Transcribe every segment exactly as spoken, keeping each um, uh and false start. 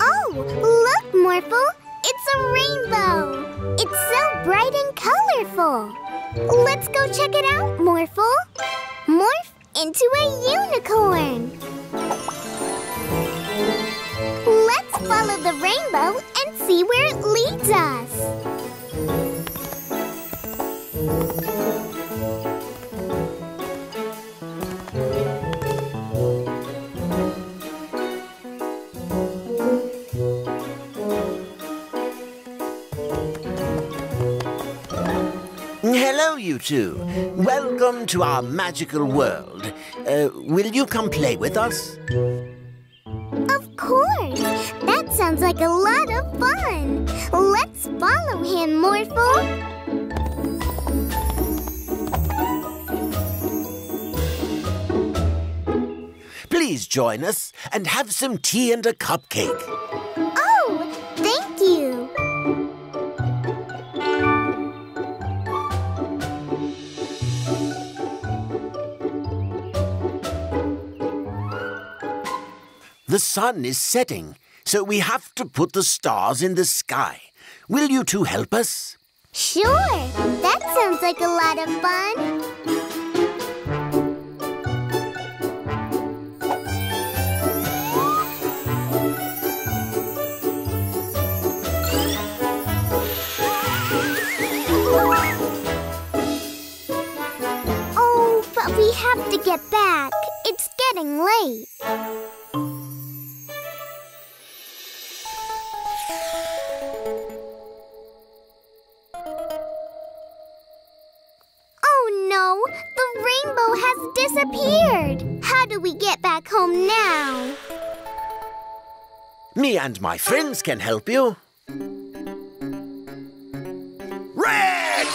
Oh, look, Morphle! It's a rainbow! It's so bright and colorful! Let's go check it out, Morphle! Morph into a unicorn! Let's follow the rainbow and see where it leads us! Hello, you two. Welcome to our magical world. Uh, will you come play with us? Of course. That sounds like a lot of fun. Let's follow him, Morphle. Please join us and have some tea and a cupcake. Oh, thank you. The sun is setting, so we have to put the stars in the sky. Will you two help us? Sure, that sounds like a lot of fun. We have to get back. It's getting late. Oh no, the rainbow has disappeared. How do we get back home now? Me and my friends can help you. Red!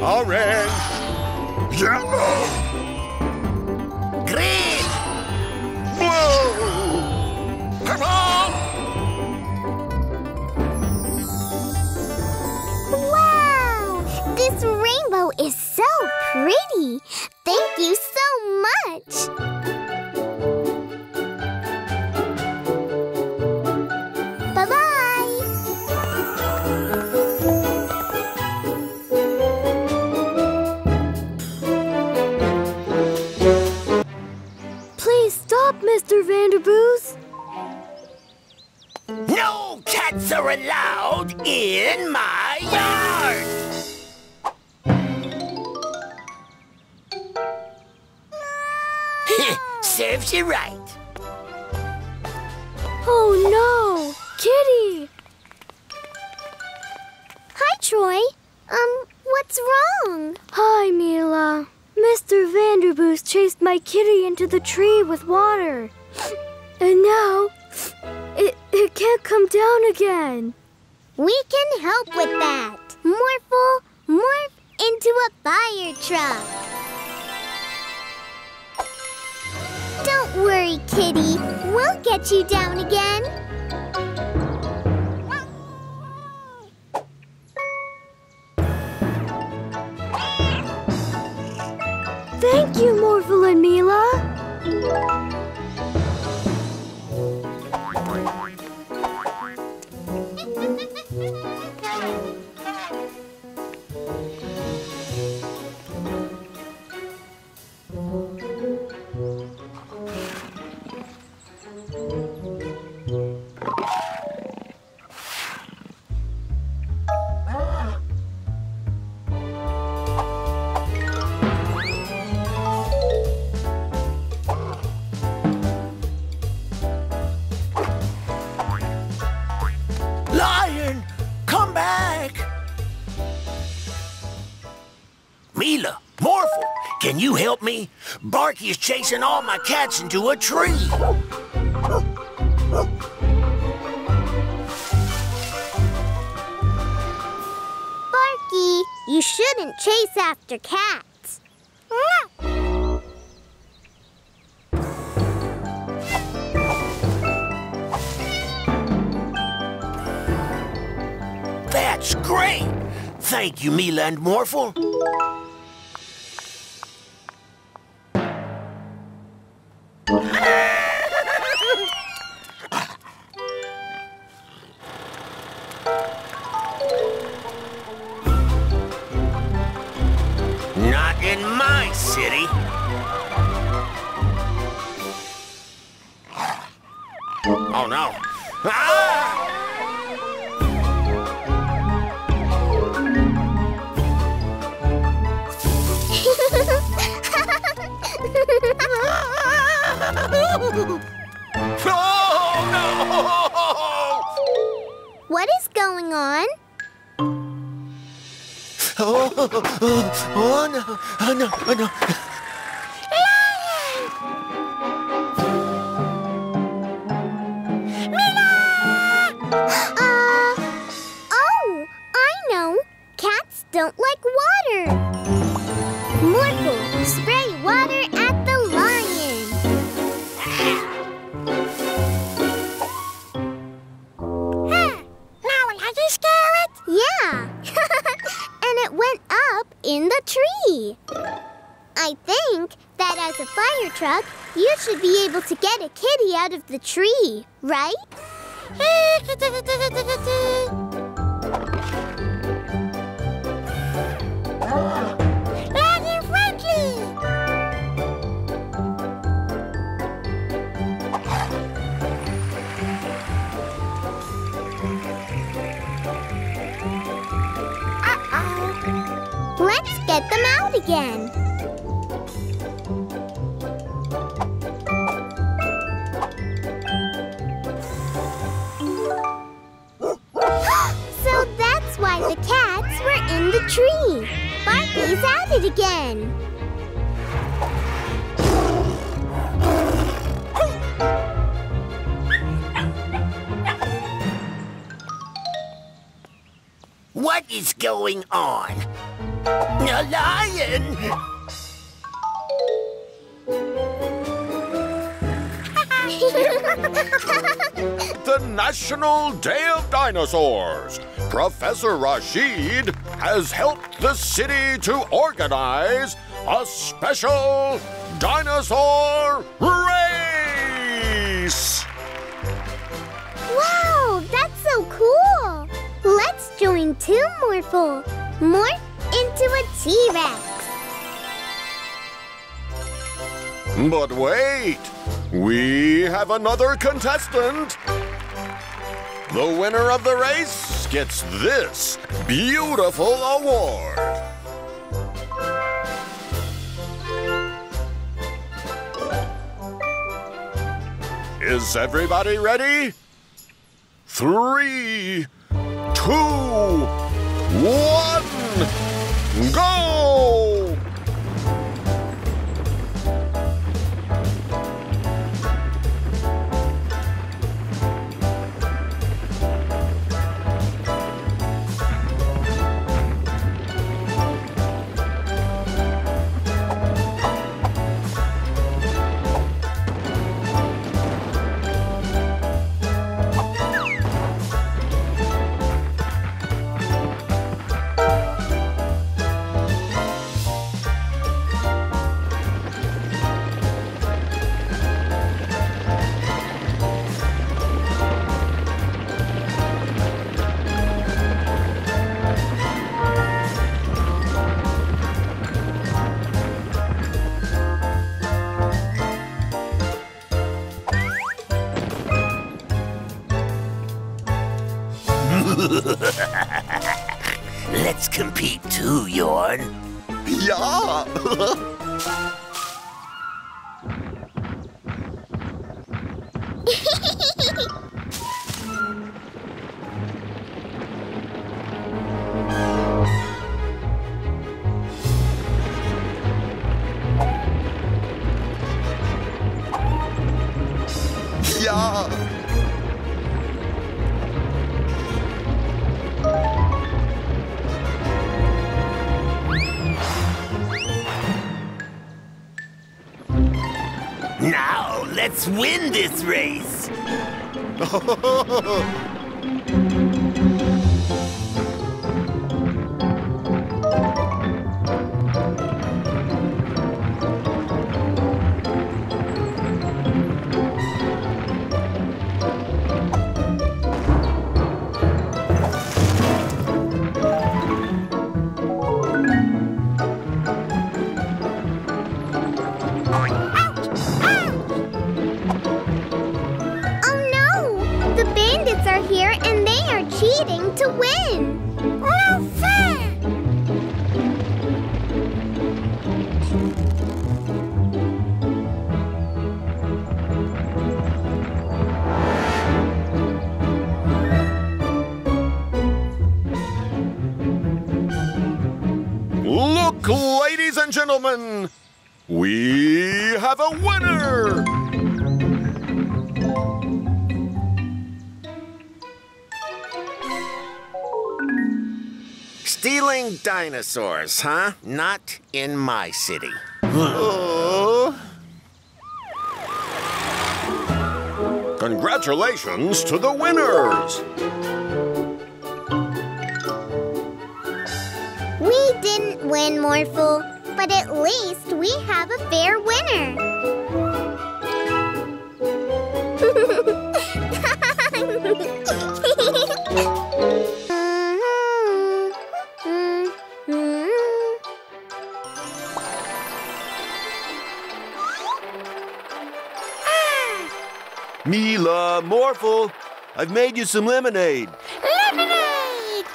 Orange! Yellow! Green! Blue! Purple! Wow! This rainbow is so pretty! Thank you so much! Bye-bye! Mister Vanderboos? No cats are allowed in my yard! Serves you right. Oh no, Kitty! Hi, Troy. Um, what's wrong? Hi, Mila. Mister Vanderboos chased my kitty into the tree with water. And now, it, it can't come down again. We can help with that. Morphle, morph into a fire truck. Don't worry, kitty. We'll get you down again. Thank you, Morphle and Mila. Can you help me? Barky is chasing all my cats into a tree. Barky, you shouldn't chase after cats. That's great! Thank you, Mila and Morphle. Oh no. Ah! Oh, no! What is going on? Oh, oh, oh, oh no, oh no, oh no. Lion! Mila! Uh, oh, I know. Cats don't like water. Morphle, spray water at the lion. Huh. Now, are you scared? Yeah. And it went up in the tree. I think that as a fire truck, you should be able to get a kitty out of the tree, right? Lion friendly! Uh-oh. Let's get them out again. So that's why the cats were in the tree. Barky's at it again. What is going on? A lion! The National Day of Dinosaurs. Professor Rashid has helped the city to organize a special dinosaur race! Wow, that's so cool! Let's join Team Morphle. Morph into a T-Rex. But wait! We have another contestant! The winner of the race gets this beautiful award. Is everybody ready? Three, two, one, go! Let's compete too, Yorn. Yeah! Yeah! Now, let's win this race! Oh, no! competing to win. Not fair! Look, ladies and gentlemen, we have a winner! Stealing dinosaurs, huh? Not in my city. Oh. Congratulations to the winners! We didn't win, Morphle, but at least we have a fair winner. mm-hmm. Mm-hmm. Mila, Morphle, I've made you some lemonade. Lemonade!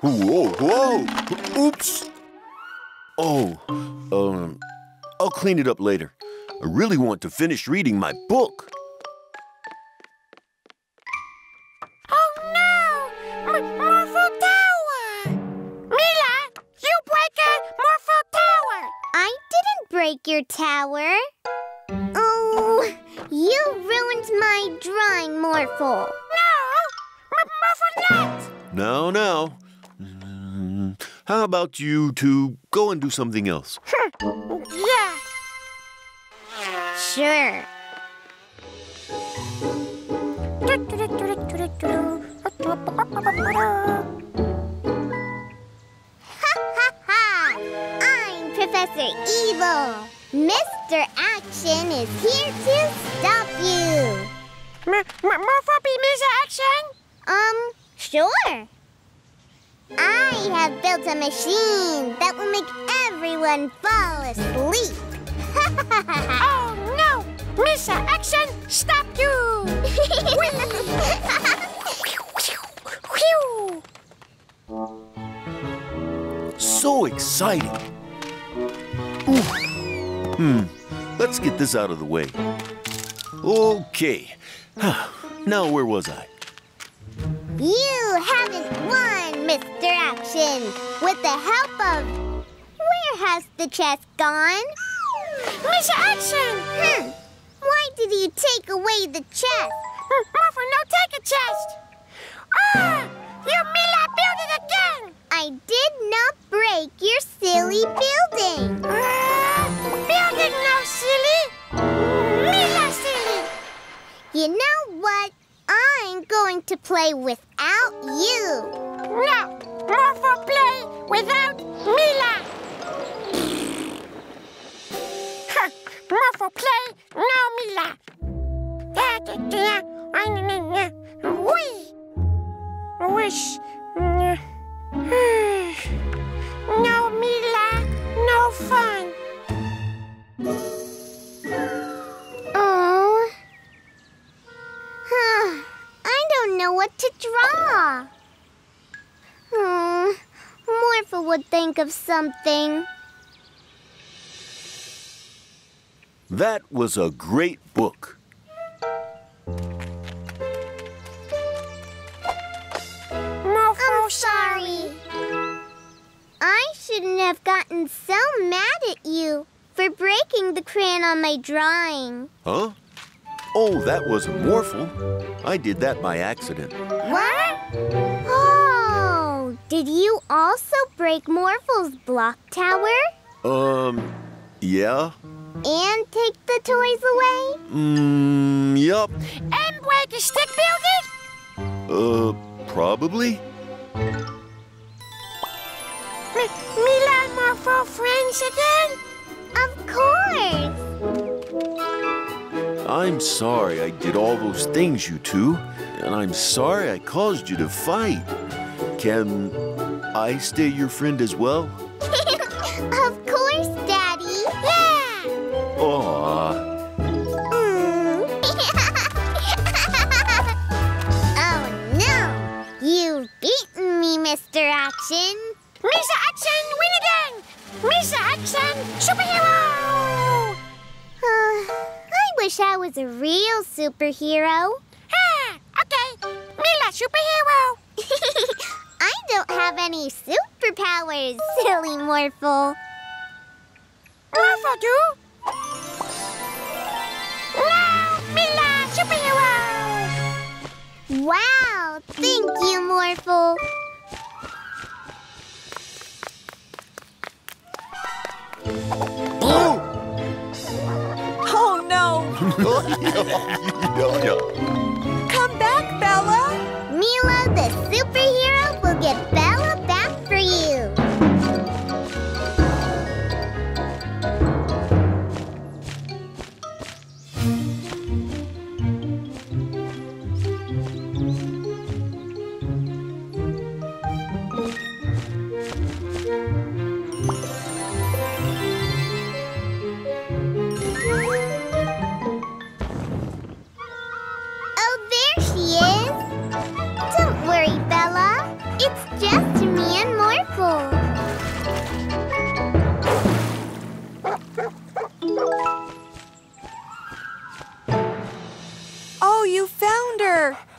Whoa, whoa! Oops! Oh, um, I'll clean it up later. I really want to finish reading my book. Oh no! Morpho Tower! Mila, you break a Morpho Tower! I didn't break your tower. Oh, you ruined my drawing, Morphle. No! Morphle not! No, no. How about you two go and do something else? Yeah. Sure. Ha ha ha! I'm Professor Evil. Mister Action is here to stop you. Morpho be Mister Action? Um, sure. I have built a machine that will make everyone fall asleep. Oh no! Mister Action, stop you! So exciting! Ooh. Hmm. Let's get this out of the way. Okay. Now where was I? You haven't won, Mister Action. With the help of... Where has the chest gone? Mister Action! Hmm. Why did you take away the chest? Morpho, no take a chest! Ah! You Mila built it again! I did not break your silly building. Ah! Building now, silly! Mila silly! You know what? I'm going to play without you. No, Morpho play without Mila. Huh, Morpho play, no Mila. Wish. No Mila, no fun. Oh. Huh. I don't know what to draw. Hmm, Morpho would think of something. That was a great book. Morpho, I'm sorry. I shouldn't have gotten so mad at you for breaking the crayon on my drawing. Huh? Oh, that wasn't Morphle. I did that by accident. What? Oh, did you also break Morphle's block tower? Um, yeah. And take the toys away? Mmm, yup. And break a stick building? Uh, probably. M- Mila and Morpho friends again? Of course. I'm sorry I did all those things, you two, and I'm sorry I caused you to fight. Can I stay your friend as well? Of course, Daddy. Yeah! Aww. Mm. Mister Action, superhero! Uh, I wish I was a real superhero. Ah, okay. Mila, superhero. I don't have any superpowers, silly Morphle. Morpho do? Wow, Mila, superhero! Wow, thank you, Morphle. Oh, no! Come back, Bella! Mila, the superhero, will get Bella back for you.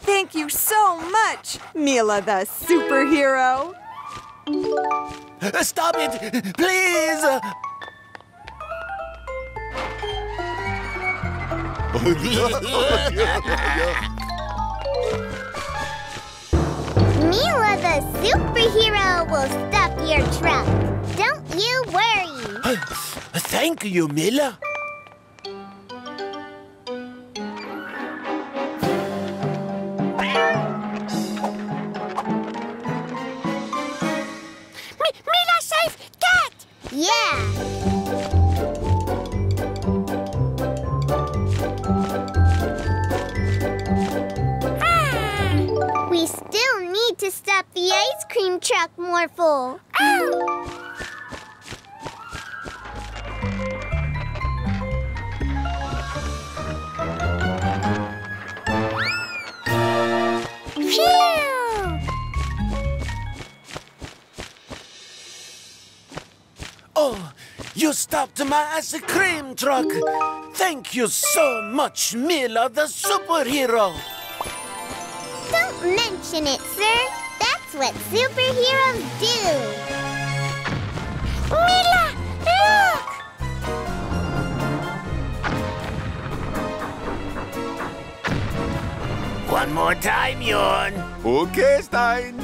Thank you so much, Mila the superhero. Stop it, please! Mila the superhero will stop your truck. Don't you worry. Thank you, Mila. Truck Morphle. Oh. Phew. Oh, you stopped my ice cream truck. Thank you so much, Mila the superhero. Don't mention it, sir. That's what superheroes do. Mila, look! One more time, Yorn. Okay, Stein.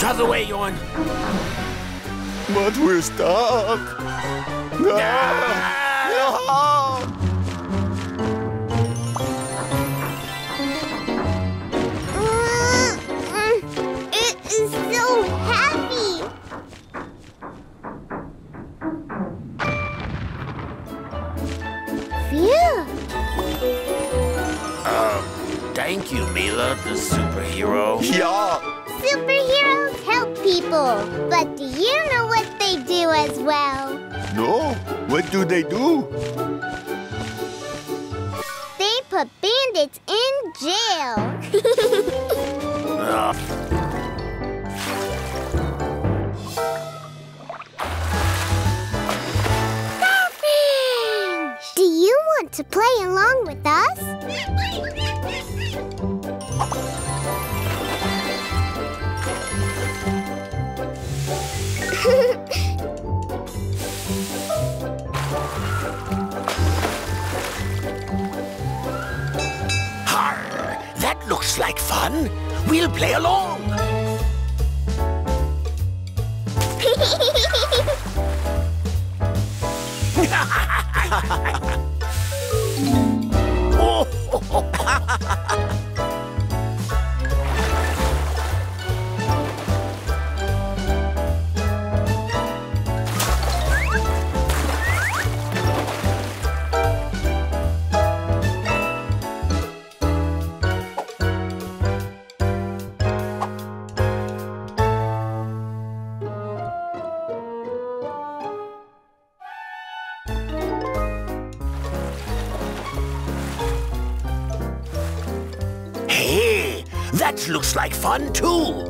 Drive away, Yorn. But we're stuck. No. No. It is so heavy. Phew. Uh, thank you, Mila, the superhero. Yeah. Superheroes help people, but do you know what they do as well? No, what do they do? They put bandits in jail. uh. Stopping! Do you want to play along with us? Har! That looks like fun. We'll play along. That looks like fun too.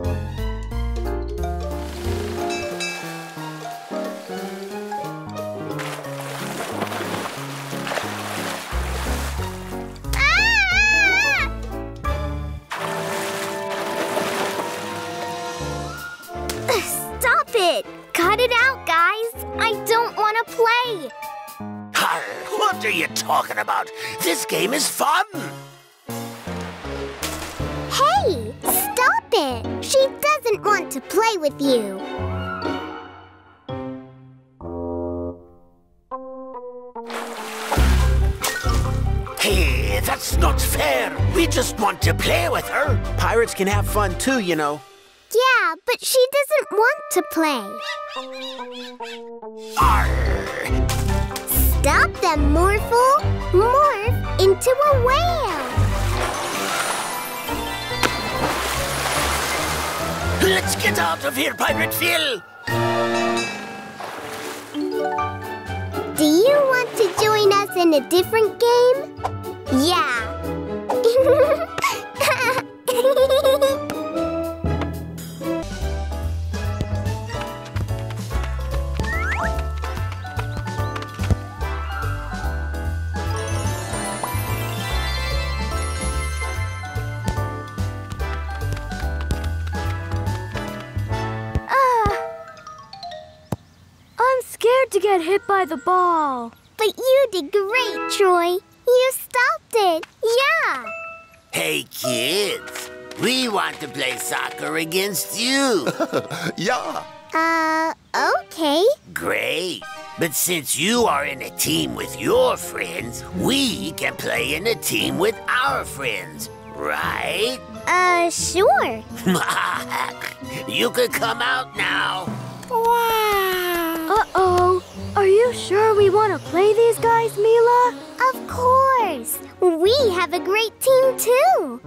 What are you talking about? This game is fun! Hey! Stop it! She doesn't want to play with you. Hey, that's not fair. We just want to play with her. Pirates can have fun too, you know. Yeah, but she doesn't want to play. Arr! Stop them, Morphle! Morph into a whale! Let's get out of here, Pirate Phil! Do you want to join us in a different game? Yeah! To get hit by the ball. But you did great, Troy. You stopped it. Yeah. Hey, kids. We want to play soccer against you. Yeah. Uh, okay. Great. But since you are in a team with your friends, we can play in a team with our friends, right? Uh, sure. You can come out now. Wow. Uh-oh. Are you sure we want to play these guys, Mila? Of course. We have a great team, too.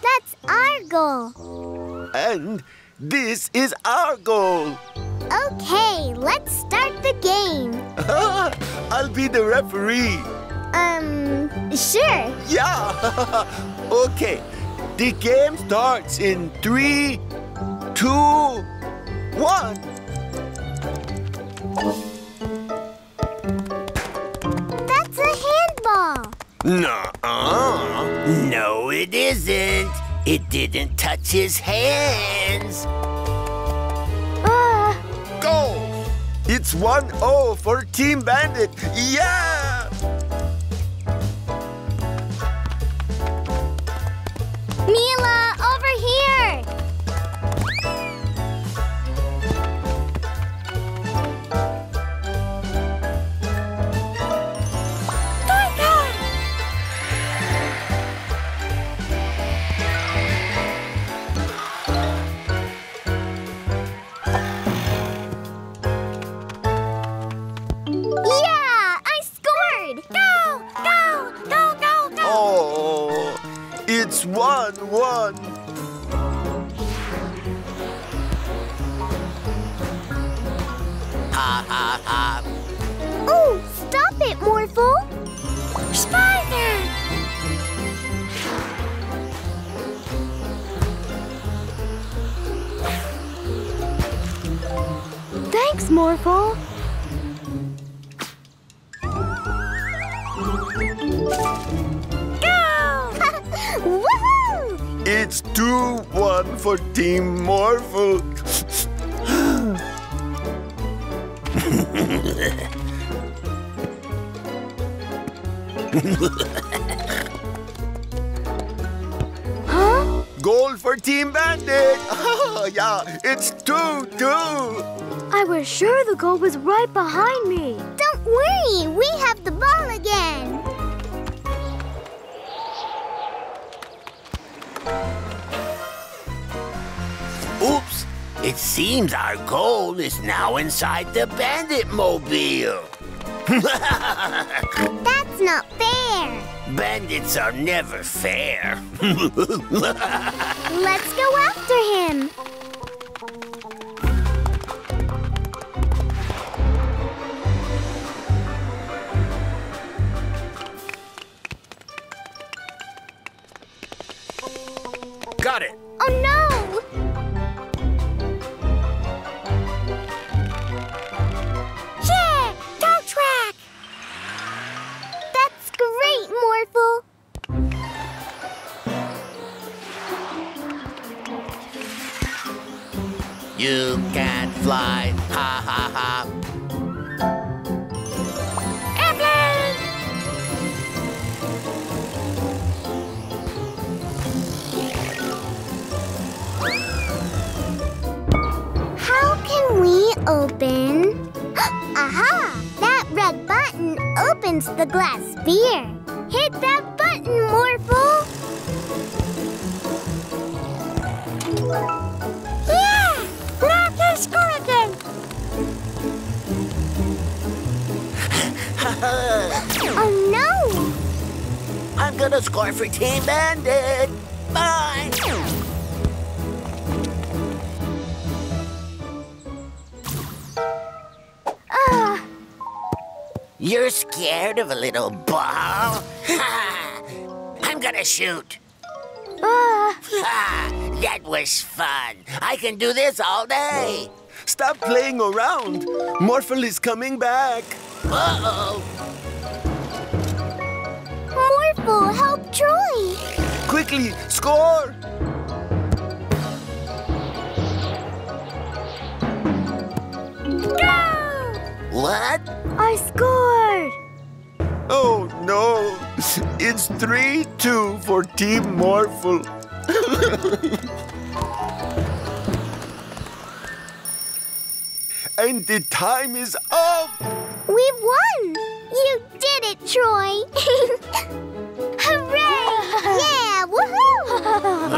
That's our goal. And this is our goal. Okay, let's start the game. I'll be the referee. Um, sure. Yeah. Okay. The game starts in three, two, one. That's a handball. Nuh-uh. No, it isn't. It didn't touch his hands. Uh. Goal! It's one oh for Team Bandit. Yeah! Mila, over here! One, one. Ha, ha, ha. Oh, stop it, Morphle. Spider. Thanks, Morphle. It's two one for Team Morphle. Huh? Goal for Team Bandit. Oh, yeah, it's two two. I was sure the goal was right behind me. Don't worry, we have the ball again. Oops! It seems our goal is now inside the Bandit Mobile. That's not fair. Bandits are never fair. Let's go after him. got it! Oh no! Yeah! Go track! That's great, Morphle! You can fly, ha ha ha! Open. Aha! That red button opens the glass sphere. Hit that button, Morphle! Yeah! Now I can score again! Oh no! I'm gonna score for Team Bandit! Bye! You're scared of a little ball? I'm gonna shoot. Uh. Ah, that was fun. I can do this all day. Stop playing around. Morphle is coming back. Uh-oh. Morphle, help Troy. Quickly, score. Go! What? I scored! Oh no! It's three two for Team Morphle. And the time is up! We've won! You did it, Troy! Hooray! Yeah! Woohoo!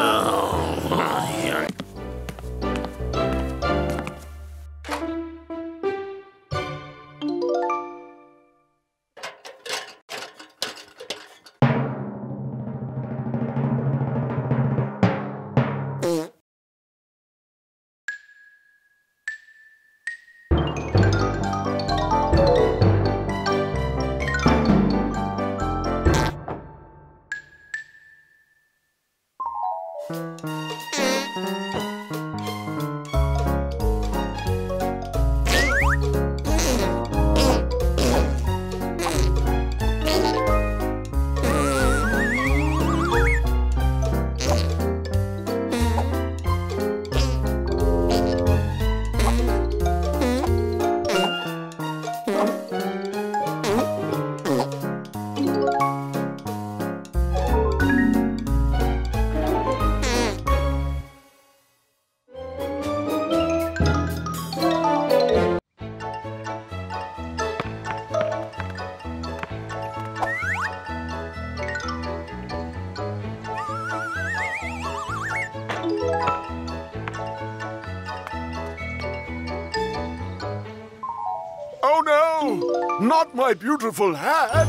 Not my beautiful hat!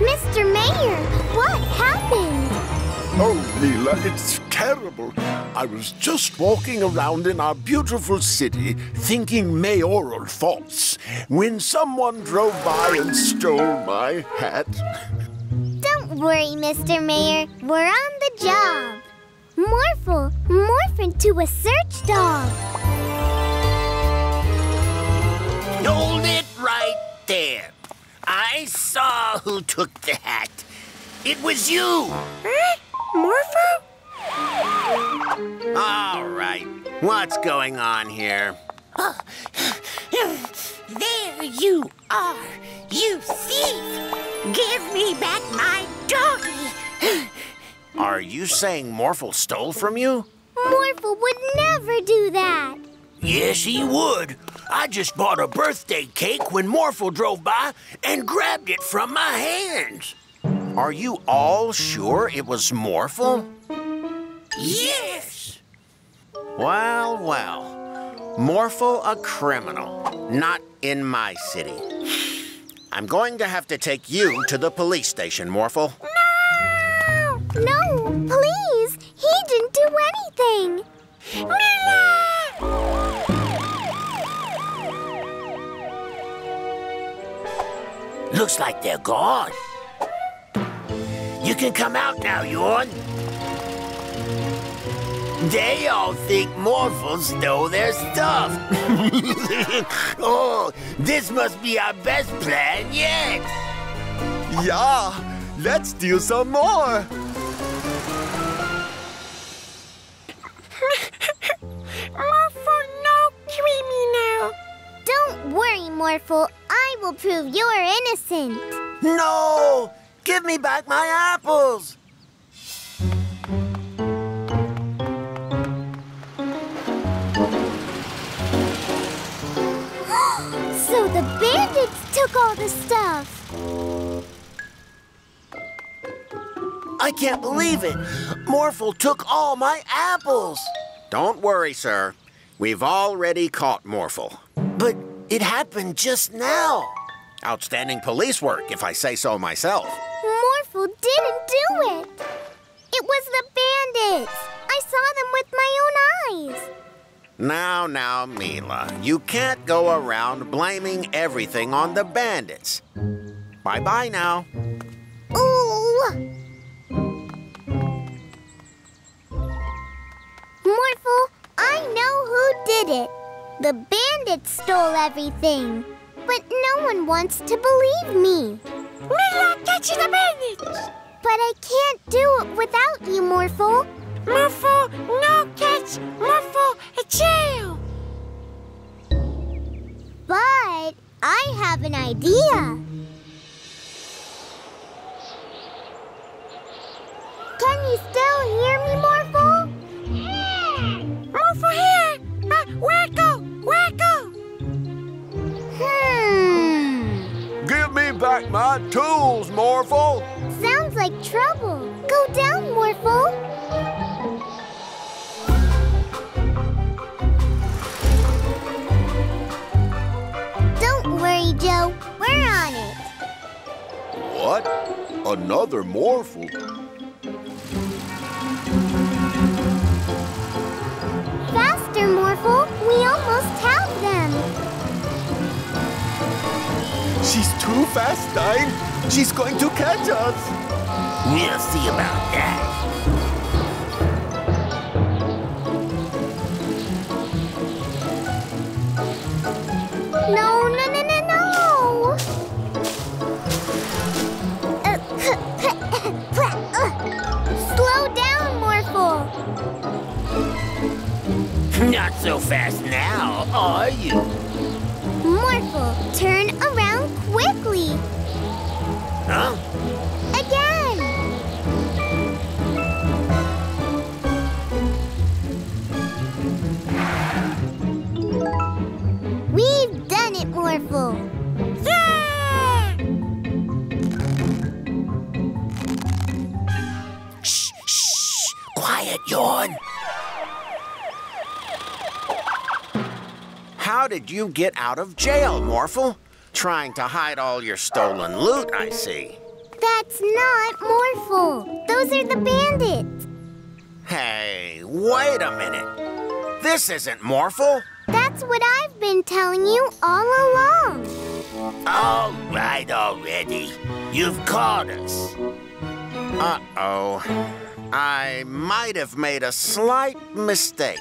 Mister Mayor, what happened? Oh, Leela, it's terrible. I was just walking around in our beautiful city, thinking mayoral thoughts, when someone drove by and stole my hat. Don't worry, Mister Mayor. We're on the job. Morphle, morph into a search dog. Hold it right there. I saw who took the hat. It was you. Huh? Morpho? All right. What's going on here? Oh. There you are, you thief. Give me back my doggy. Are you saying Morphle stole from you? Morphle would never do that. Yes, he would. I just bought a birthday cake when Morphle drove by and grabbed it from my hands. Are you all sure it was Morphle? Yes! Well, well. Morphle a criminal. Not in my city. I'm going to have to take you to the police station, Morphle. No, please! He didn't do anything! Mila! Looks like they're gone. You can come out now, Yorn. They all think Morphle stole their stuff. Oh, this must be our best plan yet. Yeah, let's steal some more. Morphle, no criminal. Don't worry, Morphle. I will prove you're innocent. No! Give me back my apples! So the bandits took all the stuff! I can't believe it! Morphle took all my apples! Don't worry, sir. We've already caught Morphle. But it happened just now. Outstanding police work, if I say so myself. Morphle didn't do it. It was the bandits. I saw them with my own eyes. Now, now, Mila, you can't go around blaming everything on the bandits. Bye-bye now. Ooh! Morphle, I know who did it. The bandits stole everything. But no one wants to believe me. We're not catching the bandits. But I can't do it without you, Morphle. Morphle, no catch. Morphle, a jail. But I have an idea. Can you still hear me, Morphle? Yeah. Morphle here. But where go? Where go? Hmm. Give me back my tools, Morphle. Sounds like trouble. Go down, Morphle. Don't worry, Joe. We're on it. What? Another Morphle? Faster, Morphle. We almost have them. She's too fast, Stein. She's going to catch us. We'll see about that. No, no, no, no, no. Slow down, Morphle. Not so fast now, are you? Morphle, turn around quickly. Huh? Again. We've done it, Morphle. Yeah! Shh, shh. Quiet, Yorn. How did you get out of jail, Morphle? Trying to hide all your stolen loot, I see. That's not Morphle. Those are the bandits. Hey, wait a minute. This isn't Morphle. That's what I've been telling you all along. All right already. You've caught us. Uh-oh. I might have made a slight mistake.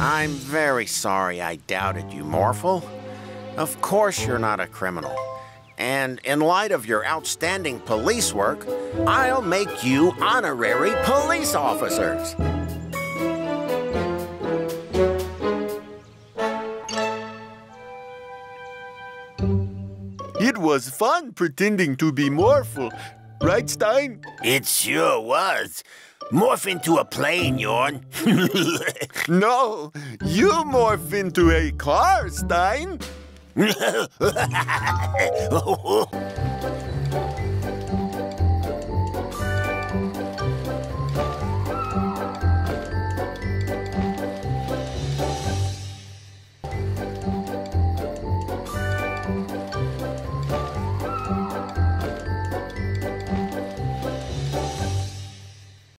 I'm very sorry I doubted you, Morphle. Of course you're not a criminal. And in light of your outstanding police work, I'll make you honorary police officers. It was fun pretending to be Morphle. Right, Stein? It sure was. Morph into a plane, Yorn. No, you morph into a car, Stein.